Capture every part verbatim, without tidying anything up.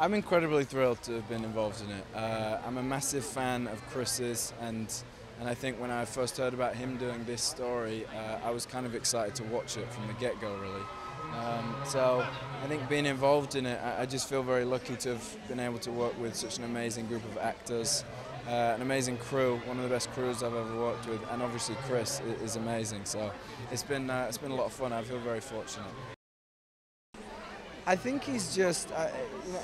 I'm incredibly thrilled to have been involved in it. Uh, I'm a massive fan of Chris's, and and I think when I first heard about him doing this story, uh, I was kind of excited to watch it from the get-go, really. Um, so I think being involved in it, I, I just feel very lucky to have been able to work with such an amazing group of actors, uh, an amazing crew, one of the best crews I've ever worked with, and obviously Chris is amazing. So it's been uh, it's been a lot of fun. I feel very fortunate. I think he's just, uh,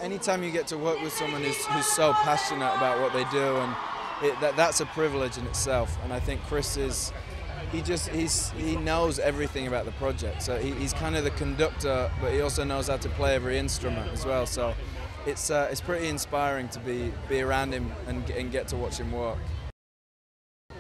anytime you get to work with someone who's, who's so passionate about what they do, and it, that, that's a privilege in itself. And I think Chris is, he just, he's, he knows everything about the project. So he, he's kind of the conductor, but he also knows how to play every instrument as well. So it's, uh, it's pretty inspiring to be, be around him and, and get to watch him work.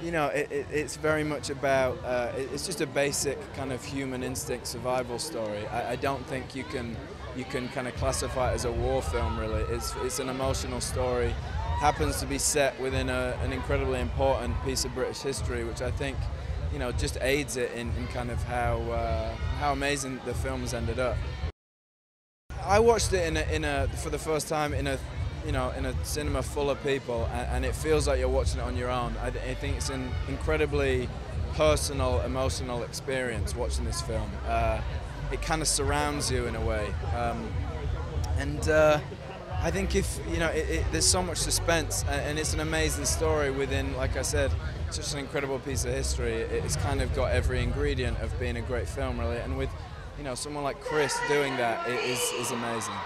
You know, it, it, it's very much about, uh, it, it's just a basic kind of human instinct survival story. I, I don't think you can, you can kind of classify it as a war film, really. It's, it's an emotional story. Happens to be set within a, an incredibly important piece of British history, which I think, you know, just aids it in, in kind of how, uh, how amazing the film has ended up. I watched it in a, in a, for the first time in a you know, in a cinema full of people, and, and it feels like you're watching it on your own. I, th I think it's an incredibly personal, emotional experience watching this film. Uh, it kind of surrounds you in a way, um, and uh, I think if you know, it, it, there's so much suspense, and, and it's an amazing story within, like I said, such an incredible piece of history. It, it's kind of got every ingredient of being a great film, really, and with you know someone like Chris doing that, it is is amazing.